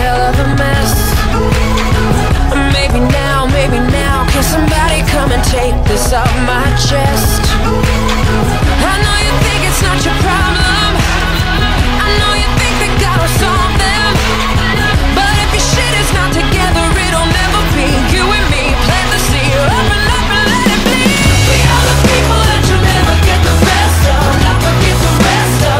hell of a mess. Maybe now, can somebody come and take this off my chest? I know you think it's not your problem, I know you think that God will solve them, but if your shit is not together, it'll never be you and me. Plant the seed, open up and let it bleed. We are the people that you'll never get the best of, not forget the rest of.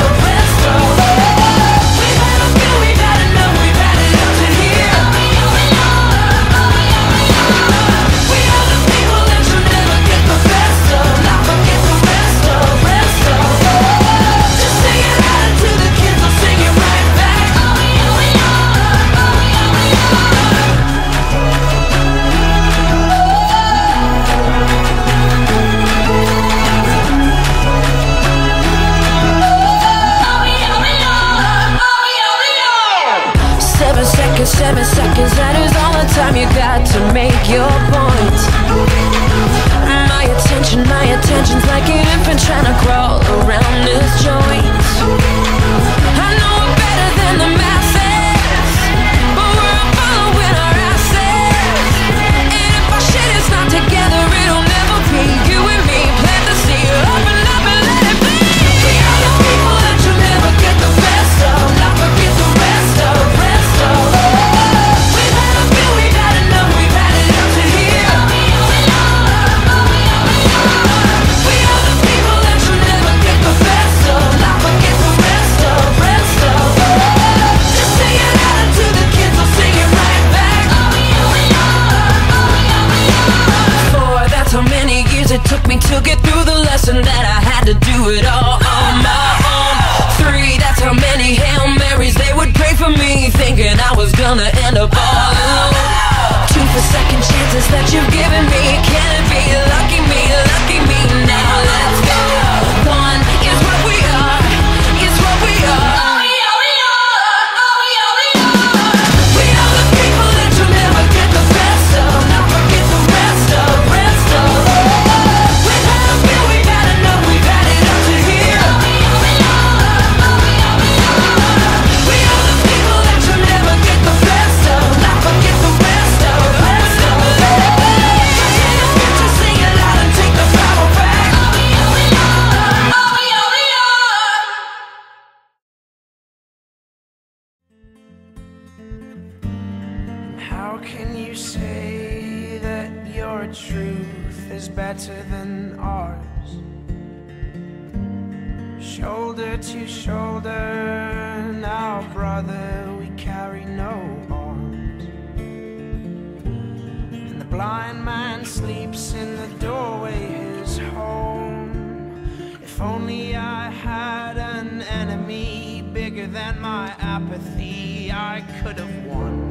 Than my apathy, I could have won.